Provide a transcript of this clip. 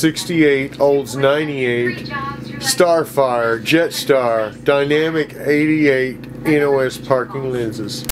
68, Olds 98, Starfire, Jetstar, Dynamic 88 NOS parking lenses.